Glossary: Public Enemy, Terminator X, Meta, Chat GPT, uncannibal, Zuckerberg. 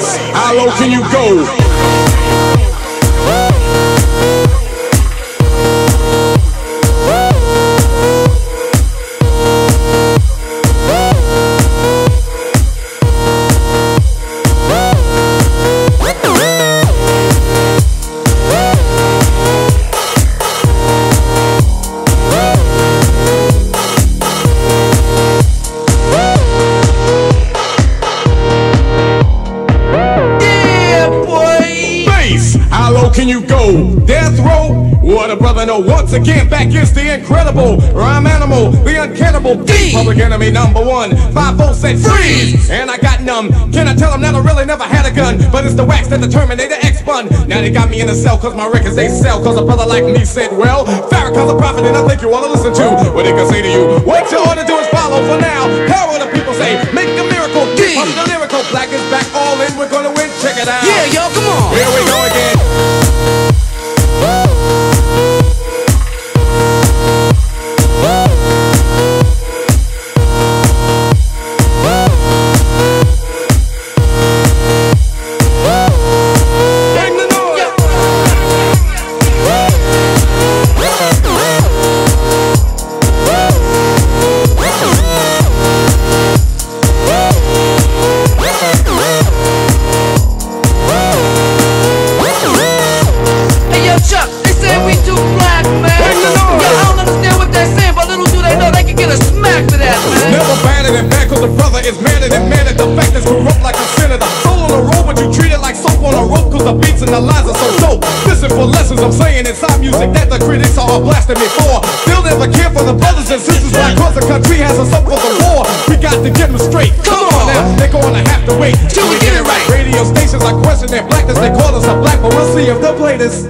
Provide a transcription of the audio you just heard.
place. How low can you go? Can you go? Death row? What a brother, no. Once again, back is the incredible rhyme animal, the uncannibal D. Public Enemy #1. 5-0 said freeze, and I got numb. Can I tell him that I really never had a gun? But it's the wax that the Terminator X spun. Now they got me in a cell cause my records they sell. Cause a brother like me said, well, Farrakhan's a prophet and I think you wanna listen to what they can say to you. What you ought to do is follow for now. How will the people say, make the miracle D. I'm the lyrical, black is back, all in, we're gonna win, check it out. Yeah, y'all, come on. Here we go again. Is madder than madder, the fact is corrupt like a senator. Soul on a roll, but you treat it like soap on a rope, cause the beats and the lines are so dope. Listen for lessons I'm saying inside music that the critics are all blasting me for. Still never care for the brothers and sisters, like cause the country has us up for the war. We got to get them straight. Come on now, they're gonna have to wait till we get it right. Radio stations are questioning blackness, they call us a black, but we'll see if they'll play this.